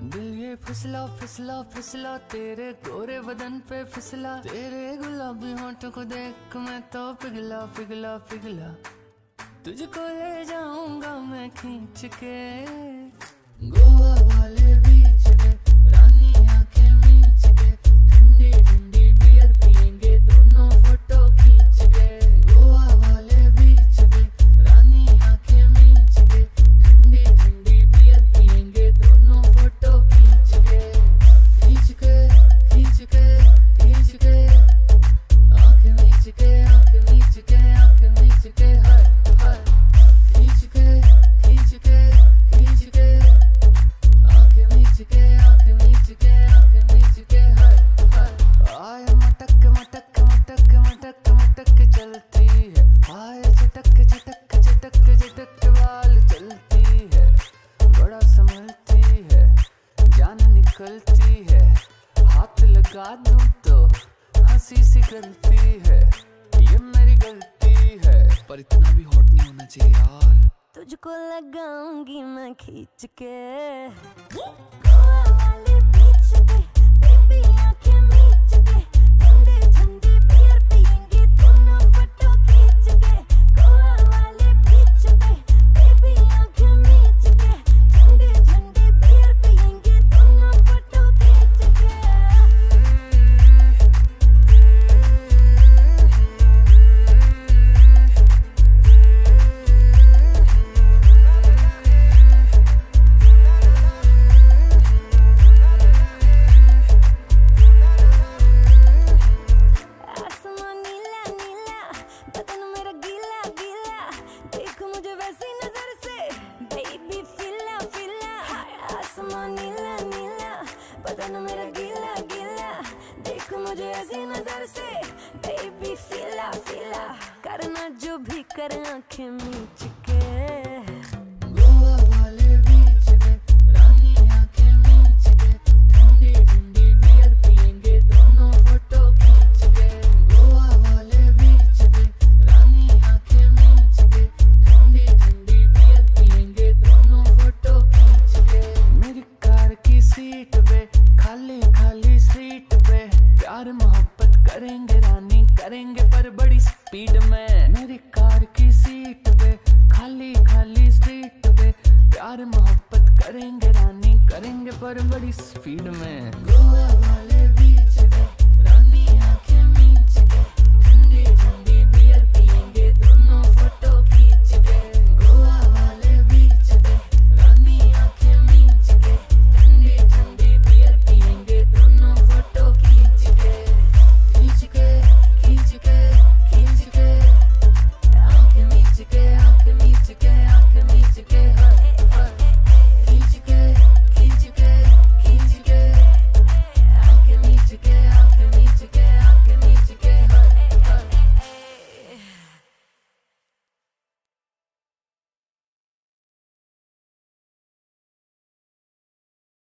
दिल ये फिसला फिसला फिसला तेरे गोरे बदन पे फिसला, तेरे गुलाबी होंठों को देख मैं तो पिघला पिघला पिघला। तुझको ले जाऊंगा मैं खींच के गोवा वाले बीच पे, रानी आंखें मीच के, ठंडी ठंडी बियर पियेंगे दोनों फोटो खींच के। गोवा वाले बीच पे, रानी आंखें मीच के, ठंडी ठंडी बियर पियेंगे दोनों फोटो खींच के। खींच के खींच के खींच के, आंखें मीच के आंखें मीच के आंखें मीच के। हाथ लगा दूं तो हंसी सी करती है, ये मेरी गलती है, पर इतना भी हॉट नहीं होना चाहिए यार। तुझको लगाऊंगी मैं खींच के मुझे ऐसी नजर से बेबी फिला फिला, करना जो भी कर आंखें मीच के। मोहब्बत करेंगे रानी करेंगे पर बड़ी स्पीड में, मेरी कार की सीट पे खाली खाली सीट पे। प्यार मोहब्बत करेंगे रानी करेंगे पर बड़ी स्पीड में। गोवा वाले भी